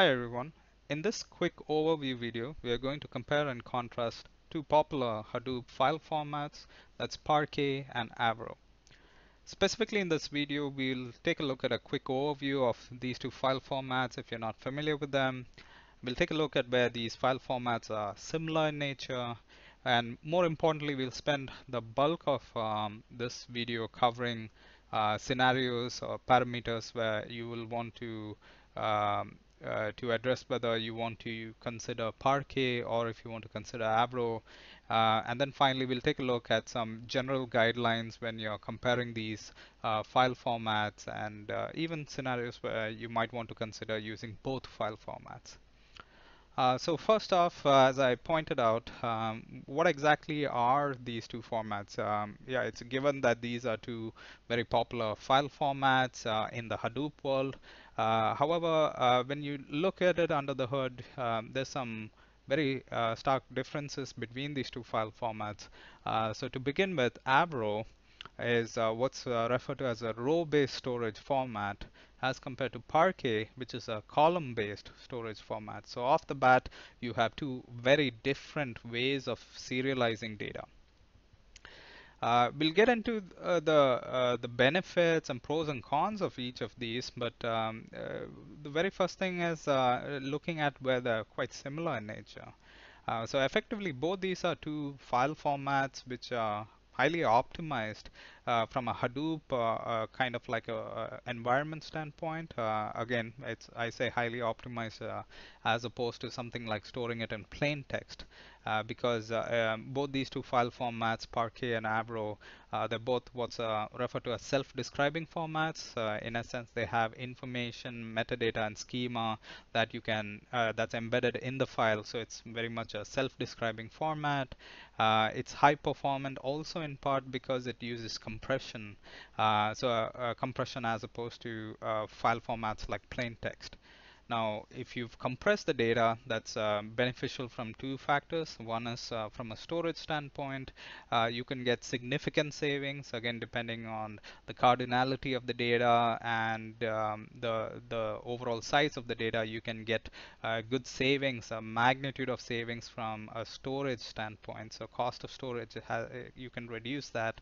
Hi everyone, in this quick overview video, we are going to compare and contrast two popular Hadoop file formats, that's Parquet and Avro. Specifically in this video, we'll take a look at a quick overview of these two file formats if you're not familiar with them. We'll take a look at where these file formats are similar in nature, and more importantly, we'll spend the bulk of this video covering scenarios or parameters where you will want to address whether you want to consider Parquet or if you want to consider Avro, and then finally we'll take a look at some general guidelines when you're comparing these file formats, and even scenarios where you might want to consider using both file formats. So first off, as I pointed out, what exactly are these two formats? Yeah, it's given that these are two very popular file formats in the Hadoop world. However, when you look at it under the hood, there's some very stark differences between these two file formats. So to begin with, Avro is what's referred to as a row-based storage format, as compared to Parquet, which is a column-based storage format. So off the bat, you have two very different ways of serializing data. We'll get into the benefits and pros and cons of each of these, but the very first thing is looking at where they're quite similar in nature. So effectively, both these are two file formats which are highly optimized from a Hadoop kind of like a environment standpoint. Again, I say highly optimized as opposed to something like storing it in plain text, because both these two file formats, Parquet and Avro, they're both what's referred to as self-describing formats. In a sense, they have information, metadata, and schema that you can that's embedded in the file. So it's very much a self-describing format. It's high-performant also in part because it uses compression, compression as opposed to file formats like plain text. Now, if you've compressed the data, that's beneficial from two factors. One is from a storage standpoint, you can get significant savings, again, depending on the cardinality of the data and the overall size of the data. You can get good savings, a magnitude of savings from a storage standpoint. So cost of storage, you can reduce that.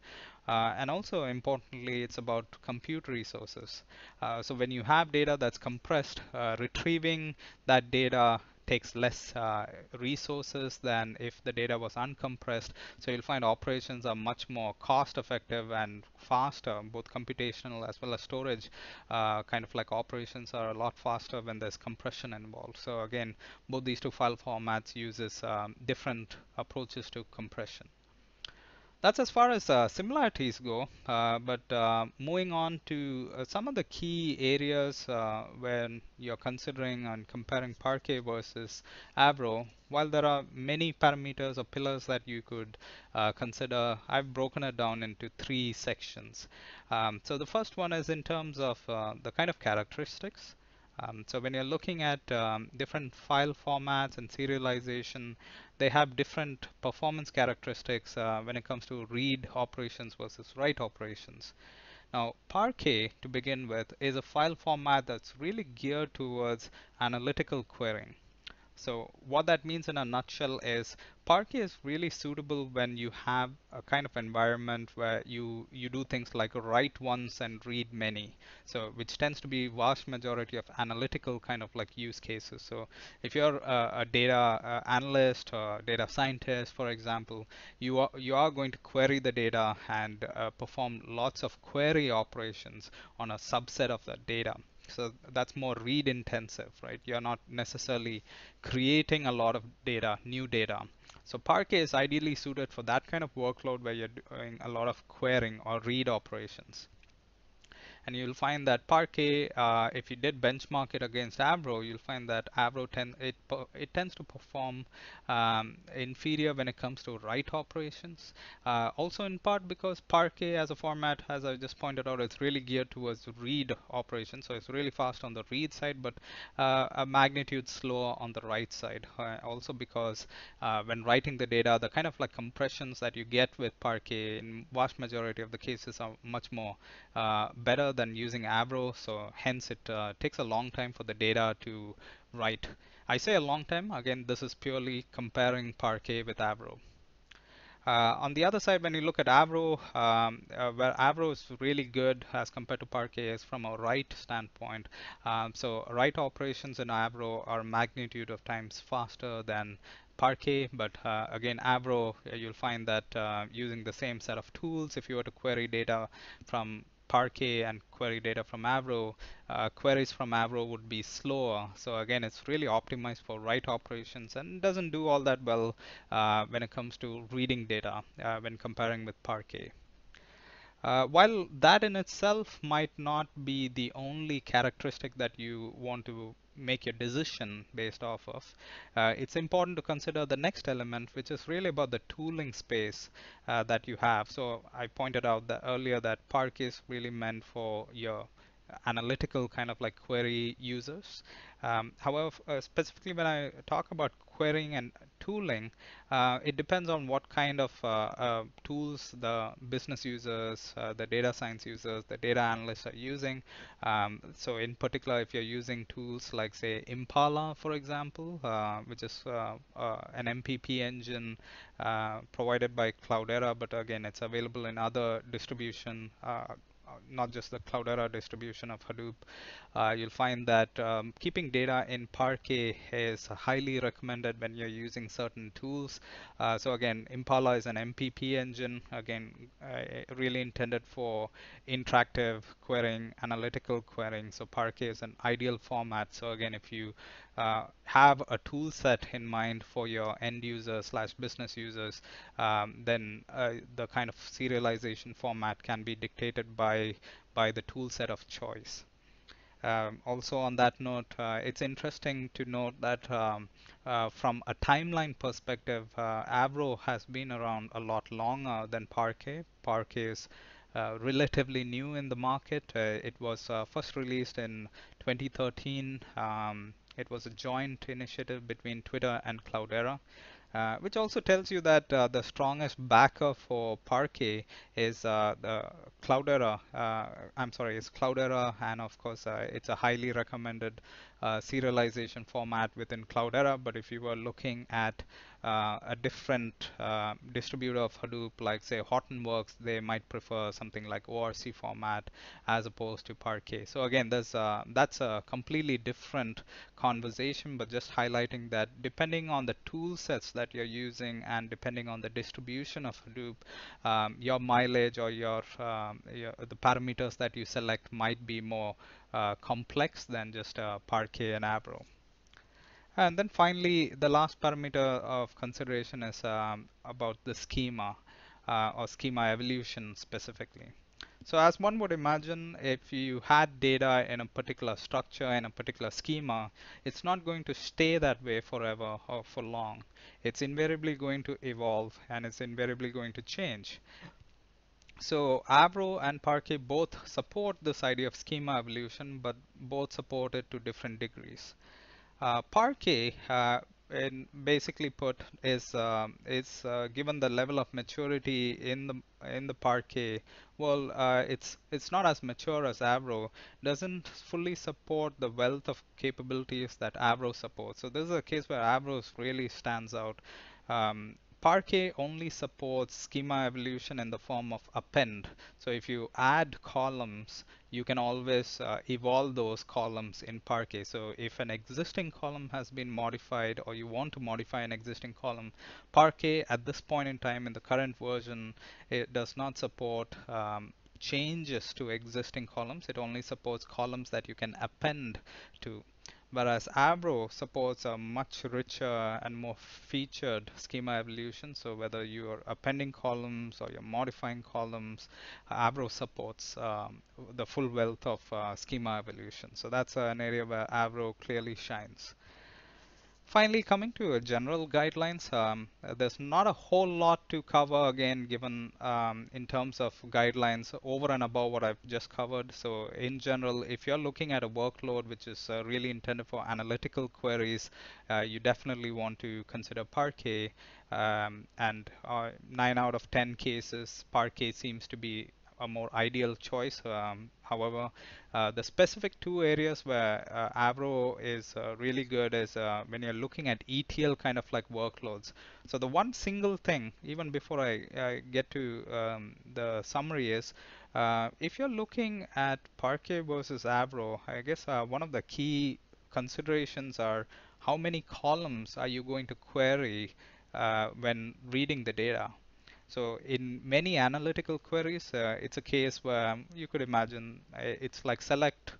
And also importantly, it's about compute resources. So when you have data that's compressed, retrieving that data takes less resources than if the data was uncompressed. So you'll find operations are much more cost effective and faster, both computational as well as storage. Kind of like operations are a lot faster when there's compression involved. So again, both these two file formats uses different approaches to compression. That's as far as similarities go, but moving on to some of the key areas when you're considering and comparing Parquet versus Avro. While there are many parameters or pillars that you could consider, I've broken it down into three sections. So the first one is in terms of the kind of characteristics. So when you're looking at different file formats and serialization, they have different performance characteristics when it comes to read operations versus write operations. Now, Parquet, to begin with, is a file format that's really geared towards analytical querying. So what that means in a nutshell is Parquet is really suitable when you have a kind of environment where you do things like write once and read many, so which tends to be vast majority of analytical kind of like use cases. So if you're a data analyst or data scientist, for example, you are going to query the data and perform lots of query operations on a subset of the data. So that's more read intensive, right? You're not necessarily creating a lot of data, new data. So Parquet is ideally suited for that kind of workload where you're doing a lot of querying or read operations. And you'll find that Parquet, if you did benchmark it against Avro, you'll find that Avro tends to perform inferior when it comes to write operations. Also in part because Parquet as a format, as I just pointed out, it's really geared towards read operations. So it's really fast on the read side, but a magnitude slower on the write side. Also because when writing the data, the kind of like compressions that you get with Parquet in vast majority of the cases are much more better than using Avro, so hence it takes a long time for the data to right? I say a long time. Again, this is purely comparing Parquet with Avro. On the other side, when you look at Avro, where Avro is really good as compared to Parquet is from a write standpoint. So write operations in Avro are magnitude of times faster than Parquet, but again, Avro, you'll find that using the same set of tools, if you were to query data from Parquet and query data from Avro, queries from Avro would be slower. So again, it's really optimized for write operations and doesn't do all that well when it comes to reading data when comparing with Parquet. While that in itself might not be the only characteristic that you want to make your decision based off of, it's important to consider the next element, which is really about the tooling space that you have. So I pointed out that earlier that Parquet is really meant for your analytical kind of like query users. However, specifically when I talk about querying and tooling, it depends on what kind of tools the business users, the data science users, the data analysts are using. So in particular, if you're using tools like say Impala, for example, which is an MPP engine provided by Cloudera, but again, it's available in other distribution, not just the Cloudera distribution of Hadoop, you'll find that keeping data in Parquet is highly recommended when you're using certain tools. So again, Impala is an MPP engine, again, really intended for interactive querying, analytical querying. So Parquet is an ideal format. So again, if you have a tool set in mind for your end user slash business users, then the kind of serialization format can be dictated by the tool set of choice. Also on that note, it's interesting to note that from a timeline perspective, Avro has been around a lot longer than Parquet. Parquet is relatively new in the market. It was first released in 2013. It was a joint initiative between Twitter and Cloudera, which also tells you that the strongest backer for Parquet is Cloudera. Is Cloudera, and of course, it's a highly recommended serialization format within Cloudera. But if you were looking at a different distributor of Hadoop, like say Hortonworks, they might prefer something like ORC format as opposed to Parquet. So again, there's that's a completely different conversation, but just highlighting that depending on the tool sets that you're using and depending on the distribution of Hadoop, your mileage or the parameters that you select might be more complex than just Parquet and Avro. And then finally, the last parameter of consideration is about the schema or schema evolution specifically. So as one would imagine, if you had data in a particular structure, in a particular schema, it's not going to stay that way forever or for long. It's invariably going to evolve and it's invariably going to change. So Avro and Parquet both support this idea of schema evolution, but both support it to different degrees. Parquet, basically put, is given the level of maturity in the Parquet. Well, it's not as mature as Avro, doesn't fully support the wealth of capabilities that Avro supports. So this is a case where Avro really stands out. Parquet only supports schema evolution in the form of append. So if you add columns, you can always evolve those columns in Parquet. So if an existing column has been modified or you want to modify an existing column, Parquet at this point in time in the current version, it does not support changes to existing columns. It only supports columns that you can append to. Whereas Avro supports a much richer and more featured schema evolution. So whether you are appending columns or you're modifying columns, Avro supports the full wealth of schema evolution. So that's an area where Avro clearly shines. Finally, coming to general guidelines, there's not a whole lot to cover again, given in terms of guidelines over and above what I've just covered. So in general, if you're looking at a workload which is really intended for analytical queries, you definitely want to consider Parquet. And 9 out of 10 cases, Parquet seems to be a more ideal choice. However, the specific two areas where Avro is really good is when you're looking at ETL kind of like workloads. So the one single thing, even before I get to the summary, is if you're looking at Parquet versus Avro, I guess one of the key considerations are how many columns are you going to query when reading the data. So in many analytical queries, it's a case where you could imagine it's like select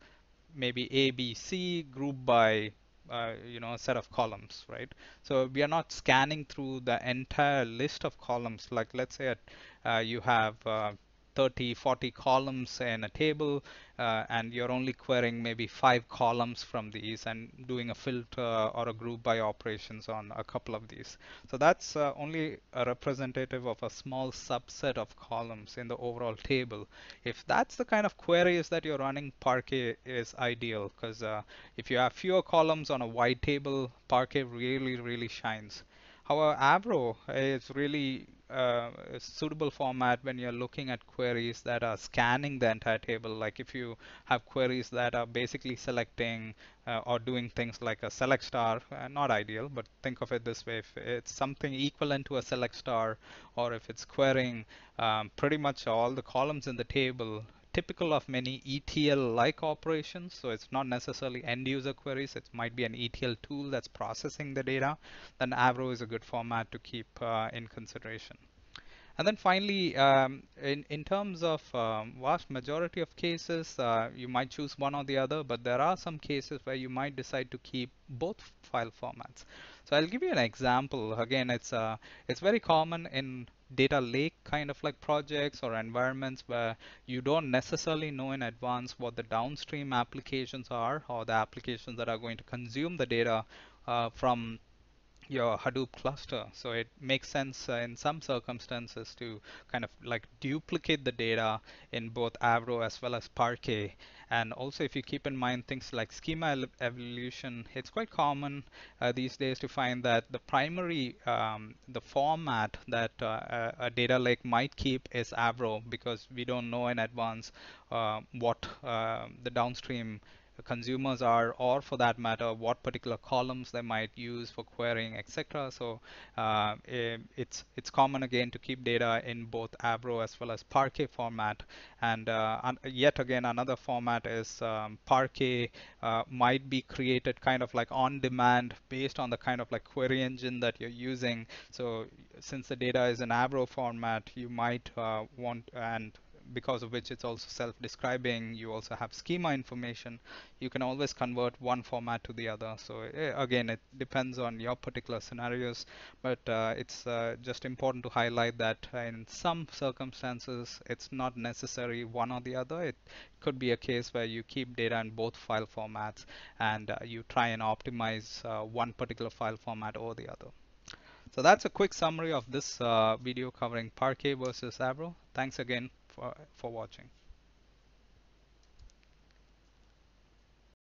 maybe A, B, C, group by a set of columns, right? So we are not scanning through the entire list of columns. Like let's say you have 30, 40 columns in a table, and you're only querying maybe 5 columns from these and doing a filter or a group by operations on a couple of these. So that's only a representative of a small subset of columns in the overall table. If that's the kind of queries that you're running, Parquet is ideal, because if you have fewer columns on a wide table, Parquet really, really shines. However, Avro is really a suitable format when you're looking at queries that are scanning the entire table. Like if you have queries that are basically selecting or doing things like a select star, not ideal, but think of it this way. If it's something equivalent to a select star, or if it's querying pretty much all the columns in the table, typical of many ETL-like operations. So it's not necessarily end-user queries. It might be an ETL tool that's processing the data. Then Avro is a good format to keep in consideration. And then finally, in terms of vast majority of cases, you might choose one or the other, but there are some cases where you might decide to keep both file formats. So I'll give you an example. Again, it's very common in data lake kind of like projects or environments where you don't necessarily know in advance what the downstream applications are, or the applications that are going to consume the data from your Hadoop cluster. So it makes sense in some circumstances to kind of like duplicate the data in both Avro as well as Parquet. And also, if you keep in mind things like schema evolution, it's quite common these days to find that the primary, the format that a data lake might keep is Avro, because we don't know in advance what the downstream consumers are, or for that matter, what particular columns they might use for querying, etc. So it's common again to keep data in both Avro as well as Parquet format. And yet again, another format is Parquet might be created kind of like on demand based on the kind of like query engine that you're using. So since the data is in Avro format, you might want, and because of which it's also self-describing, you also have schema information. You can always convert one format to the other. So again, it depends on your particular scenarios, but it's just important to highlight that in some circumstances, it's not necessary one or the other. It could be a case where you keep data in both file formats, and you try and optimize one particular file format or the other. So that's a quick summary of this video covering Parquet versus Avro. Thanks again for watching.